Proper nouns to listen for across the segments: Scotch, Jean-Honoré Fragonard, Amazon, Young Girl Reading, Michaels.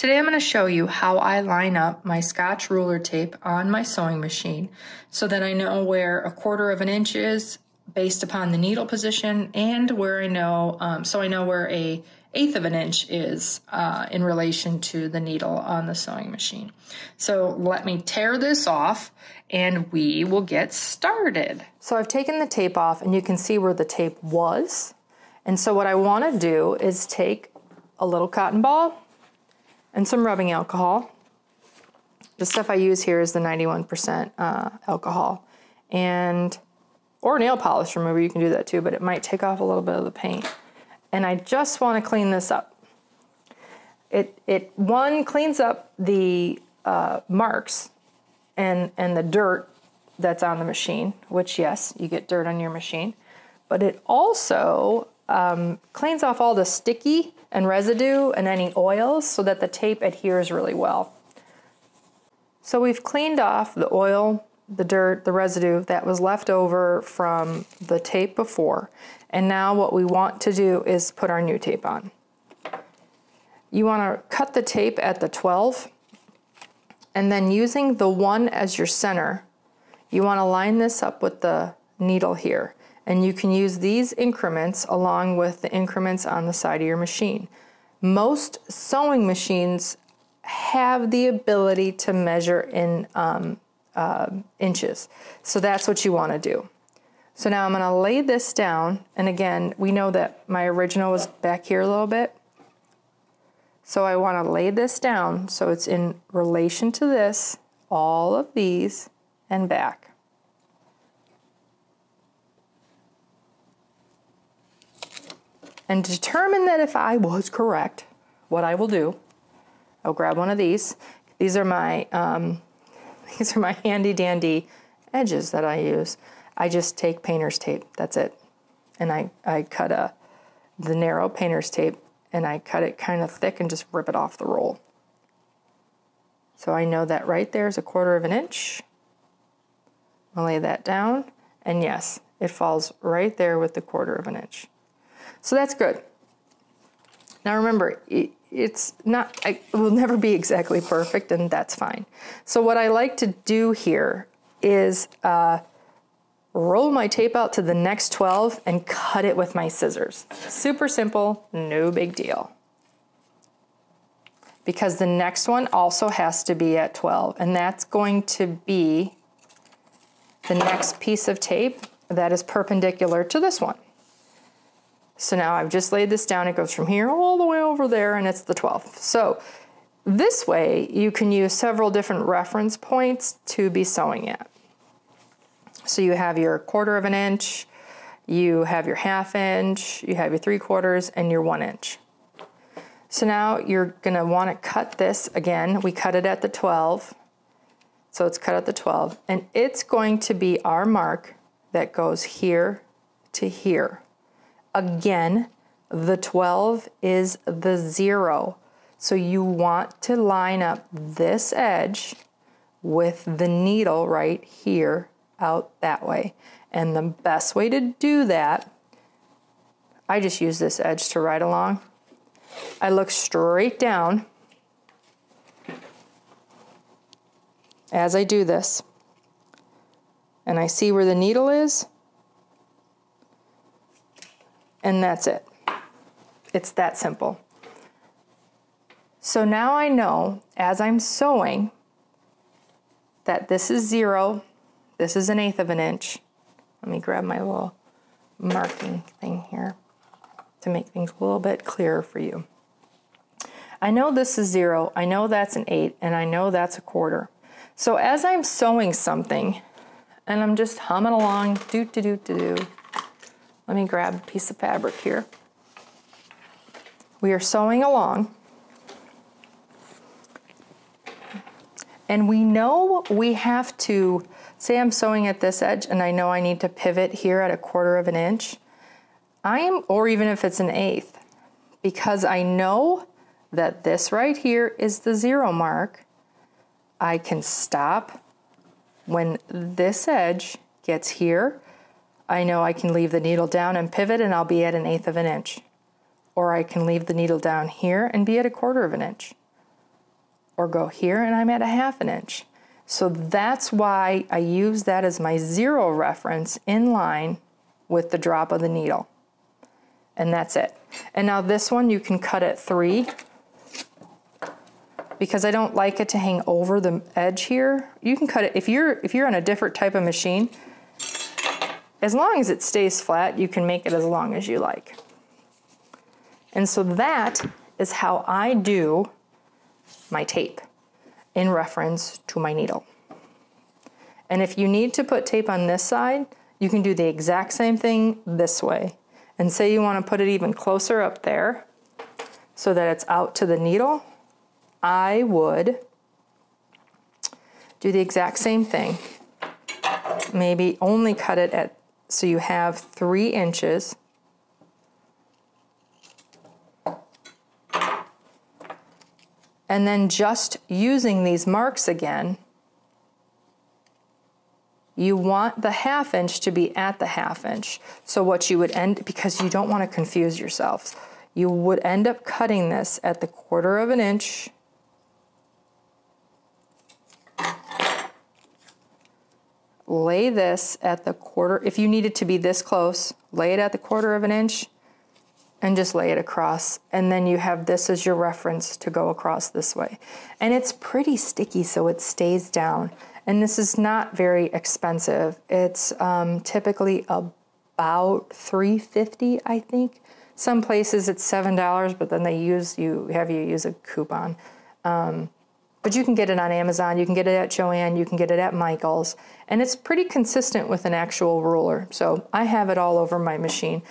Today I'm going to show you how I line up my Scotch ruler tape on my sewing machine so that I know where 1/4 of an inch is based upon the needle position and where I know, so I know where 1/8 of an inch is in relation to the needle on the sewing machine. So let me tear this off and we will get started. So I've taken the tape off and you can see where the tape was. And so what I want to do is take a little cotton ball and some rubbing alcohol. The stuff I use here is the 91% alcohol, and or nail polish remover, you can do that too, but it might take off a little bit of the paint. And I just want to clean this up. It one, cleans up the marks and the dirt that's on the machine, which yes, you get dirt on your machine, but it also cleans off all the sticky and residue and any oils so that the tape adheres really well. So we've cleaned off the oil, the dirt, the residue that was left over from the tape before. And now what we want to do is put our new tape on. You want to cut the tape at the 12, and then using the 1 as your center, you want to line this up with the needle here. And you can use these increments along with the increments on the side of your machine. Most sewing machines have the ability to measure in inches. So that's what you want to do. So now I'm going to lay this down. And again, we know that my original was back here a little bit. So I want to lay this down so it's in relation to this, all of these, and back. And determine that if I was correct, what I will do, I'll grab one of these. These are my handy dandy edges that I use. I just take painter's tape, that's it. And I cut the narrow painter's tape and I cut it kind of thick and just rip it off the roll. So I know that right there is 1/4 of an inch. I'll lay that down, and yes, it falls right there with the 1/4 of an inch. So that's good. Now remember, it will never be exactly perfect, and that's fine. So what I like to do here is roll my tape out to the next 12 and cut it with my scissors. Super simple, no big deal. Because the next one also has to be at 12, and that's going to be the next piece of tape that is perpendicular to this one. So now I've just laid this down. It goes from here all the way over there, and it's the 12th. So this way you can use several different reference points to be sewing at. So you have your 1/4 of an inch, you have your 1/2 inch, you have your 3/4, and your 1 inch. So now you're gonna wanna cut this again. We cut it at the 12. So it's cut at the 12, and it's going to be our mark that goes here to here. Again, the 12 is the 0. So you want to line up this edge with the needle right here out that way. And the best way to do that, I just use this edge to ride along. I look straight down as I do this, and I see where the needle is. And that's it. It's that simple. So now I know as I'm sewing that this is 0, this is 1/8 of an inch. Let me grab my little marking thing here to make things a little bit clearer for you. I know this is 0, I know that's an 8, and I know that's 1/4. So as I'm sewing something, and I'm just humming along, do-do-do-do-do, let me grab a piece of fabric here. We are sewing along, and we know we have to, say I'm sewing at this edge and I know I need to pivot here at 1/4 of an inch. Or even if it's 1/8, because I know that this right here is the 0 mark, I can stop when this edge gets here. I know I can leave the needle down and pivot and I'll be at 1/8 of an inch. Or I can leave the needle down here and be at 1/4 of an inch. or go here and I'm at a 1/2 inch. So that's why I use that as my zero reference in line with the drop of the needle. And that's it. And now this one you can cut at 3 because I don't like it to hang over the edge here. You can cut it, if you're on a different type of machine, as long as it stays flat, you can make it as long as you like. And so that is how I do my tape in reference to my needle. And if you need to put tape on this side, you can do the exact same thing this way. And say you want to put it even closer up there so that it's out to the needle, I would do the exact same thing. Maybe only cut it at, so you have 3 inches. And then just using these marks again, you want the 1/2 inch to be at the 1/2 inch. So what you would end, because you don't want to confuse yourselves, you would end up cutting this at the 1/4 inch. Lay this at the 1/4, if you need it to be this close, lay it at the 1/4 inch. And just lay it across, and then you have this as your reference to go across this way. And it's pretty sticky, so it stays down. And this is not very expensive. It's typically about $3.50, I think. Some places it's $7, but then they have you use a coupon. But you can get it on Amazon, you can get it at Joann, you can get it at Michaels, and it's pretty consistent with an actual ruler. So I have it all over my machine.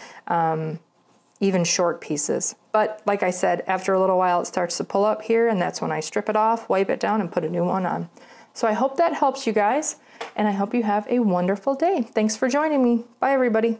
Even short pieces. But like I said, after a little while it starts to pull up here, and that's when I strip it off, wipe it down, and put a new one on. So I hope that helps you guys, and I hope you have a wonderful day. Thanks for joining me. Bye everybody.